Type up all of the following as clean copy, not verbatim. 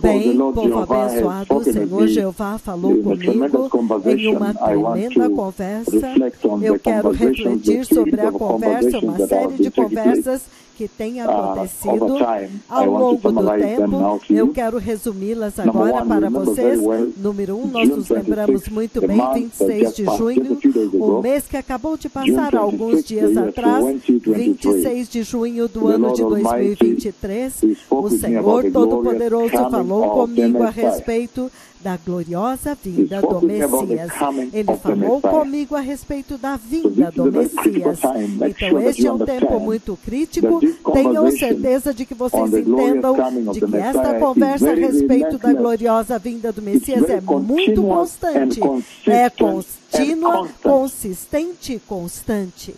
Bem, povo abençoado, o Senhor Jeová falou comigo em uma tremenda conversa. Eu quero refletir sobre a conversa, uma série de conversas que tem acontecido ao longo do tempo. Eu quero resumi-las agora para vocês. Número 1, nós nos lembramos muito bem, 26 de junho, o mês que acabou de passar alguns dias atrás, 26 de junho do ano de 2023, o Senhor Todo-Poderoso falou comigo a respeito da gloriosa vinda do Messias. Ele falou comigo a respeito da vinda do Messias. Então, este é um tempo muito crítico. Tenham certeza de que vocês entendam de que esta conversa a respeito da gloriosa vinda do Messias é muito constante. É contínua, consistente e constante.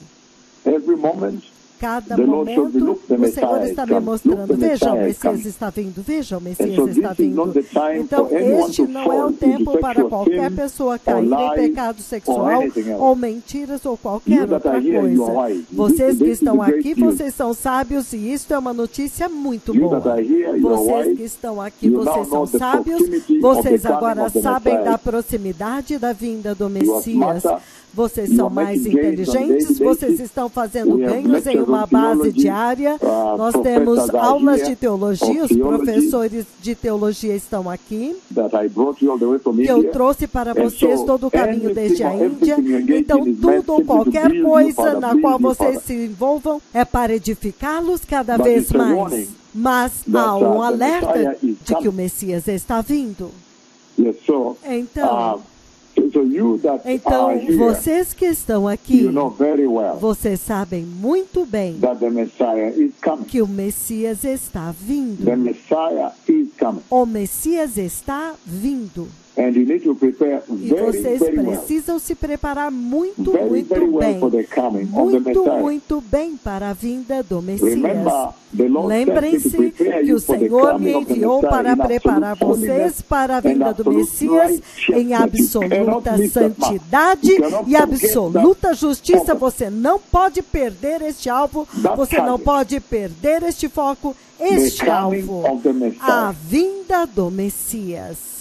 Cada momento, o Senhor está me mostrando. Veja, o Messias está vindo. Veja, o Messias está vindo. Então, este não é o tempo para qualquer pessoa cair em pecado sexual ou mentiras ou qualquer outra coisa. Vocês que estão aqui, vocês são sábios e isto é uma notícia muito boa. Vocês que estão aqui, vocês são sábios. Vocês agora sabem da proximidade da vinda do Messias. Vocês são mais inteligentes, vocês estão fazendo ganhos em uma base diária. Nós temos aulas de teologia, os professores de teologia estão aqui, que eu trouxe para vocês todo o caminho desde a Índia. Então, tudo ou qualquer coisa na qual vocês se envolvam é para edificá-los cada vez mais. Mas há um alerta de que o Messias está vindo. Então, vocês que estão aqui, vocês sabem muito bem que o Messias está vindo. O Messias está vindo. E vocês precisam se preparar muito, muito bem. Muito, muito bem para a vinda do Messias. Lembrem-se que o Senhor me enviou para preparar vocês para a vinda do Messias em absoluta santidade e absoluta justiça. Você não pode perder este alvo, você não pode perder este foco, este alvo, a vinda do Messias.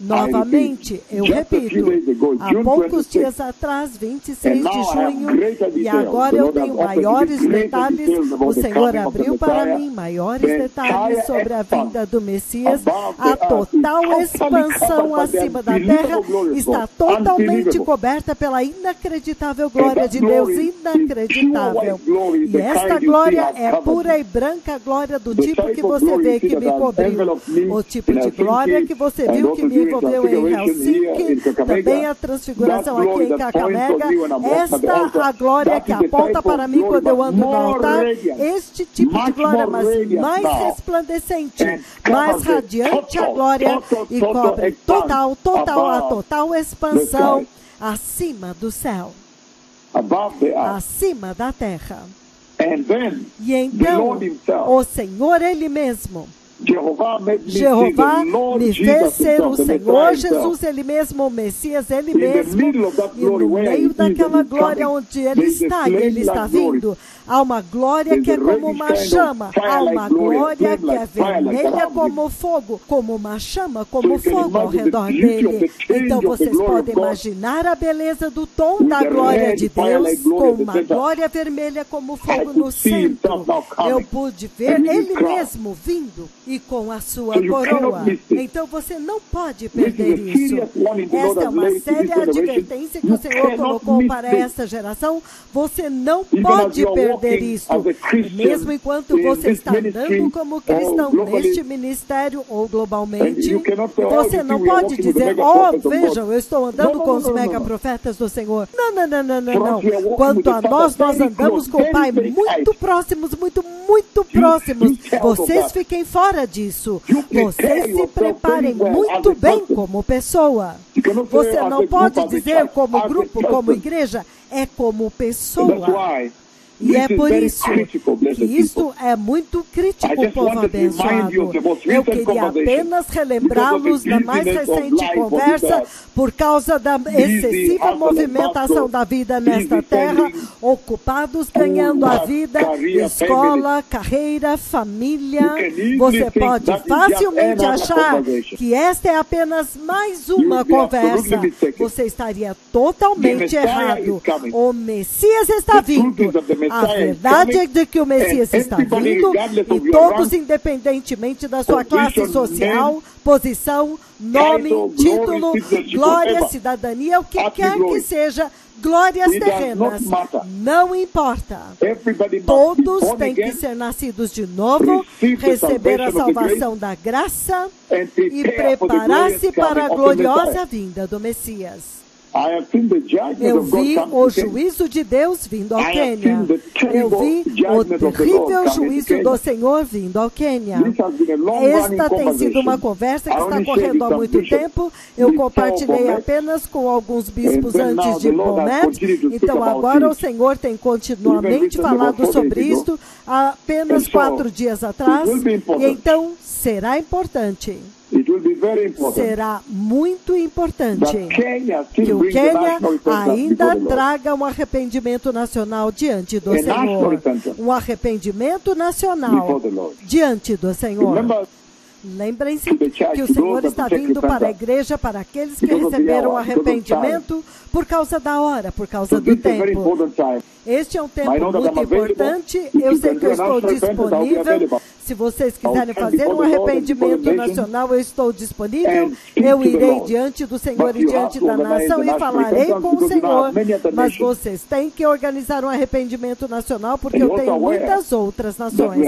Novamente, eu repito, há poucos dias atrás, 26 de junho, e agora eu tenho maiores detalhes, o Senhor abriu para mim maiores detalhes sobre a vinda do Messias. A total expansão acima da terra está totalmente coberta pela inacreditável glória de Deus, inacreditável. E esta glória é pura e branca, glória do tipo que você vê que me cobriu, o tipo de glória que você viu que me envolveu em Helsinki, também a transfiguração aqui em Cacamega, esta a glória que aponta para mim quando eu ando no altar, este tipo de glória, mas mais resplandecente, mais radiante a glória, e cobre total, total, a total expansão acima do céu, acima da terra. E então, o Senhor Ele mesmo, Jeová me fez ser o Senhor Jesus, Ele mesmo, o Messias, Ele mesmo. E no meio daquela glória onde Ele está vindo, há uma glória que é como uma chama, há uma glória que é vermelha como fogo, como uma chama, como fogo ao redor dele. Então vocês podem imaginar a beleza do tom da glória de Deus, com uma glória vermelha como fogo no centro. Eu pude ver Ele mesmo vindo e com a sua coroa. Então você não pode perder isso. Esta é uma séria advertência que o Senhor colocou para esta geração. Você não pode perder isso. Mesmo enquanto você está andando como cristão neste ministério ou globalmente, você não pode dizer, oh, vejam, eu estou andando com os mega profetas do Senhor. Não, não, não, não, não, não. Quanto a nós andamos com o Pai muito próximos, muito, muito próximos. Vocês fiquem fora disso. Vocês se preparem muito bem como pessoa. Você não pode dizer como grupo, como igreja, é como pessoa. E é por isso que isto é muito crítico, povo abençoado. Eu queria apenas relembrá-los da mais recente conversa por causa da excessiva movimentação da vida nesta terra, ocupados ganhando a vida, escola, carreira, família. Você pode facilmente achar que esta é apenas mais uma conversa. Você estaria totalmente errado. O Messias está vindo. A verdade é de que o Messias está vindo e todos, independentemente da sua classe social, posição, nome, título, glória, cidadania, o que quer que seja, glórias terrenas, não importa. Todos têm que ser nascidos de novo, receber a salvação da graça e preparar-se para a gloriosa vinda do Messias. Eu vi o juízo de Deus vindo ao Quênia. Eu vi o terrível juízo do Senhor vindo ao Quênia. Esta tem sido uma conversa que está correndo há muito tempo. Eu compartilhei apenas com alguns bispos antes de Bomet. Então agora o Senhor tem continuamente falado sobre isto apenas 4 dias atrás. E então será importante. Será muito importante que o Quênia ainda traga um arrependimento nacional diante do Senhor. Um arrependimento nacional diante do Senhor. Lembrem-se que o Senhor está vindo para a igreja, para aqueles que receberam arrependimento por causa da hora, por causa do tempo. Este é um tempo muito importante. Eu sei que eu estou disponível. Se vocês quiserem fazer um arrependimento nacional, eu estou disponível. Eu irei diante do Senhor e diante da nação e falarei com o Senhor. Mas vocês têm que organizar um arrependimento nacional, porque eu tenho muitas outras nações.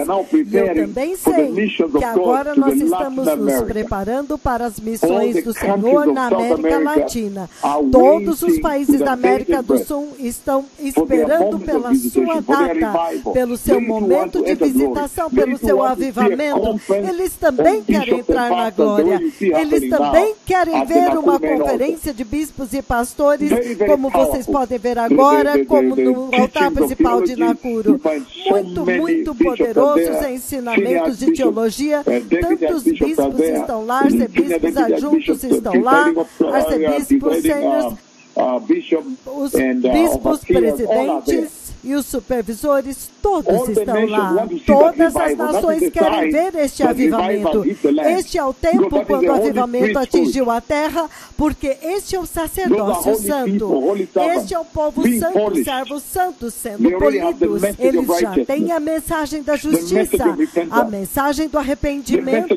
E eu também sei que agora nós estamos nos preparando para as missões do Senhor na América Latina. Todos os países da América do Sul estão esperando pela sua data, pelo seu momento de visitação, pelo seu avivamento. Eles também querem entrar na glória. Eles também querem ver uma conferência de bispos e pastores, como vocês podem ver agora, como no altar principal de Nakuru. Muito, muito poderosos ensinamentos de teologia. Tantos bispos estão lá, arcebispos adjuntos estão lá, arcebispos sêniores, os bispos presidentes e os supervisores, todos estão lá. Todas as nações querem ver este avivamento. Este é o tempo quando o avivamento atingiu a terra, porque este é o sacerdócio santo. Este é o povo santo, servos santos sendo polidos. Eles já têm a mensagem da justiça, a mensagem do arrependimento,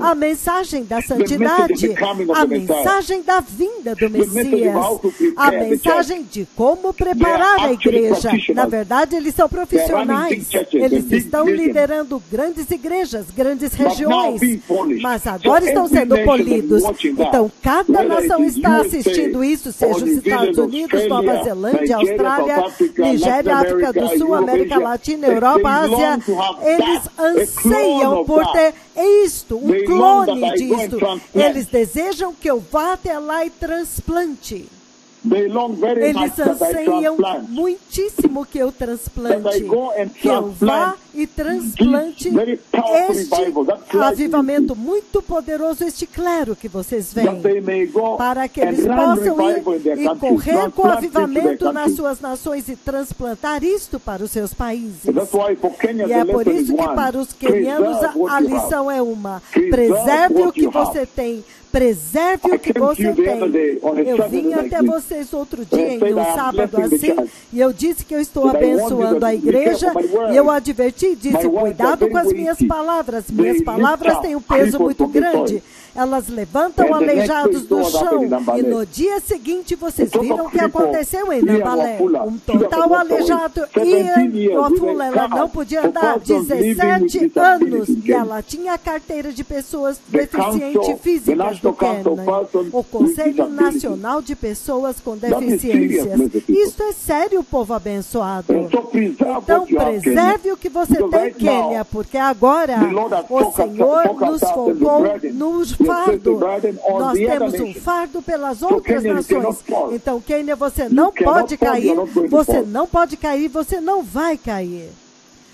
a mensagem da santidade, a mensagem da vinda do Messias, a mensagem de como preparar a igreja. Na verdade, eles são profissionais. Eles estão liderando grandes igrejas, grandes regiões. Mas agora estão sendo polidos. Então, cada nação está assistindo isso, seja os Estados Unidos, Nova Zelândia, Austrália, Nigéria, África do Sul, América Latina, Europa, Ásia. Eles anseiam por ter isto, um clone disto. Eles desejam que eu vá até lá e transplante. Eles anseiam muitíssimo que eu transplante, que eu vá e transplante este avivamento muito poderoso, este clero que vocês veem, para que eles possam ir e correr com o avivamento nas suas nações e transplantar isto para os seus países. E é por isso que para os quenianos a lição é uma: preserve o que você tem. Preserve o que você tem. Eu vim até vocês outro dia, em um sábado assim, e eu disse que eu estou abençoando a igreja, e eu adverti, disse, cuidado com as minhas palavras. Minhas palavras têm um peso muito grande. Elas levantam aleijados do chão, e no dia seguinte vocês viram o que aconteceu em Nambalé. Um total aleijado ia a Fula, ela não podia andar, 17 anos, e ela tinha a carteira de pessoas deficientes físicas do Quênia, o Conselho Nacional de Pessoas com Deficiências. Isto é sério, povo abençoado. Então preserve o que você tem, Quênia, porque agora o Senhor nos colocou no fardo. Nós temos um fardo pelas outras nações. Então, Quênia, você não pode cair. Você não pode cair. Você não vai cair.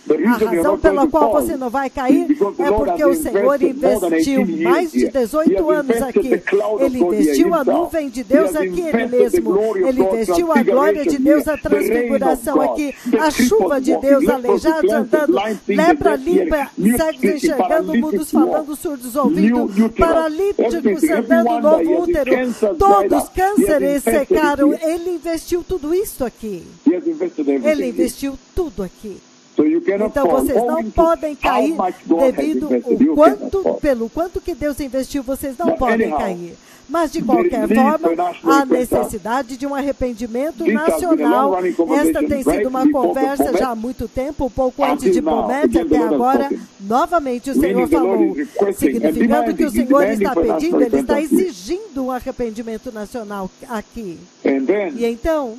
A razão pela qual você não vai cair é porque o Senhor investiu mais de 18 anos aqui. Ele investiu a nuvem de Deus aqui, ele mesmo. Ele investiu a glória de Deus, a transfiguração aqui, a chuva de Deus, aleijados andando, lepra limpa, cegos enxergando, mudos falando, surdos ouvindo, paralíticos andando, novo útero. Todos cânceres secaram. Ele investiu tudo isso aqui. Ele investiu tudo aqui. Então vocês não podem cair devido ao quanto, pelo quanto que Deus investiu, vocês não podem cair. Mas, de qualquer forma, há necessidade de um arrependimento nacional. Esta tem sido uma conversa já há muito tempo, pouco antes de Bomet, até agora, novamente o Senhor falou. Significando que o Senhor está pedindo, Ele está exigindo um arrependimento nacional aqui. E então,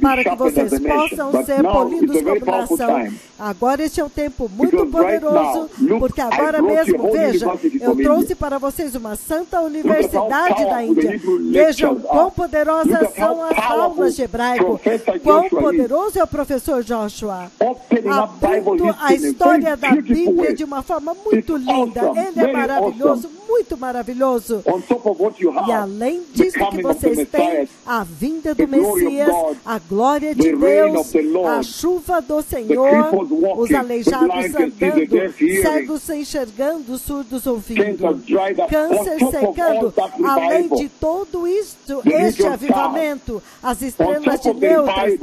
para que vocês possam ser polidos como nação. Agora este é um tempo muito poderoso, porque agora mesmo, vejam, eu trouxe para vocês uma santa universidade da Índia. Vejam quão poderosas são as aulas de hebraico, quão poderoso é o professor Joshua, abrindo a história da Bíblia de uma forma muito linda. Ele é maravilhoso, muito maravilhoso. E além disso que vocês têm, a vinda do Messias, a glória de Deus, a chuva do Senhor, os aleijados andando, cegos enxergando, surdos ouvindo, câncer secando. Além de todo isto, este avivamento, as estrelas de Deus, além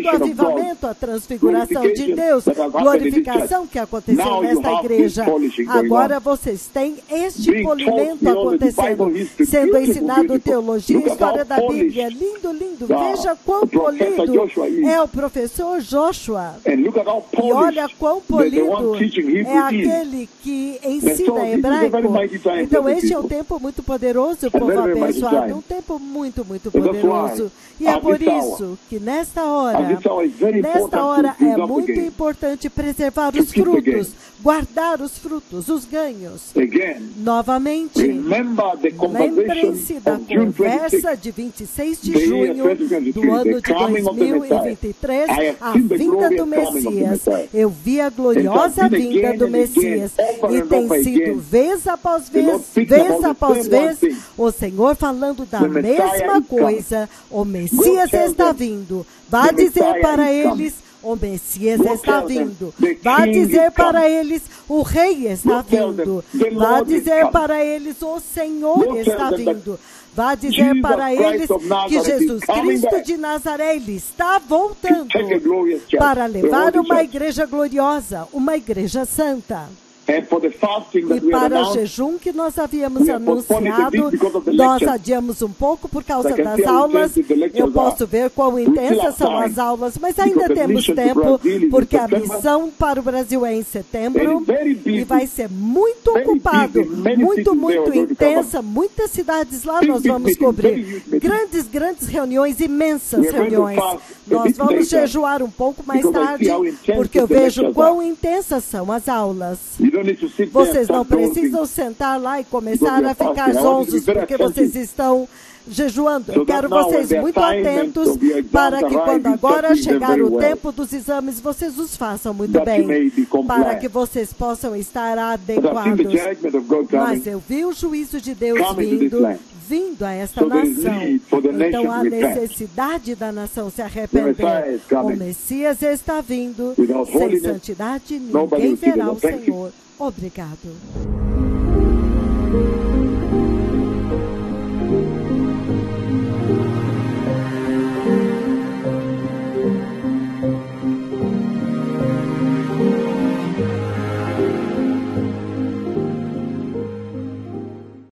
do avivamento, a transfiguração de Deus, glorificação que aconteceu nesta igreja. Agora vocês têm este polimento acontecendo, sendo ensinado teologia, história da Bíblia. Lindo, lindo, veja. Veja quão polido é o professor Joshua. E olha quão polido é aquele que ensina hebraico. Então este é um tempo muito poderoso, povo abençoado. Um tempo muito, muito poderoso. E é por isso que nesta hora é muito importante preservar os frutos, guardar os frutos, os ganhos. Novamente, lembrem-se da conversa de 26 de junho do ano de 2023, a vinda do Messias. Eu vi a gloriosa vinda do Messias. E tem sido vez após vez, o Senhor falando da mesma coisa. O Messias está vindo. Vá dizer para eles, o Messias está vindo. Vá dizer para eles, o Rei está vindo. Vá dizer para eles, o Senhor está vindo. Vá dizer para eles que Jesus Cristo de Nazaré, Ele está voltando para levar uma igreja gloriosa, uma igreja santa. E para o jejum que nós havíamos anunciado, nós adiamos um pouco por causa das aulas. Eu posso ver quão intensas são as aulas, mas ainda temos tempo, porque a missão para o Brasil é em setembro e vai ser muito ocupado, muito, muito intensa. Muitas cidades lá nós vamos cobrir. Grandes, grandes reuniões, imensas reuniões. Nós vamos jejuar um pouco mais tarde, porque eu vejo quão intensas são as aulas. Vocês não precisam sentar lá e começar a ficar zonzos, porque vocês estão jejuando. Eu quero vocês muito atentos para que quando agora chegar o tempo dos exames, vocês os façam muito bem, para que vocês possam estar adequados. Mas eu vi o juízo de Deus vindo a esta nação. Então há necessidade da nação se arrepender. O Messias está vindo. Sem santidade ninguém verá o Senhor. Obrigado.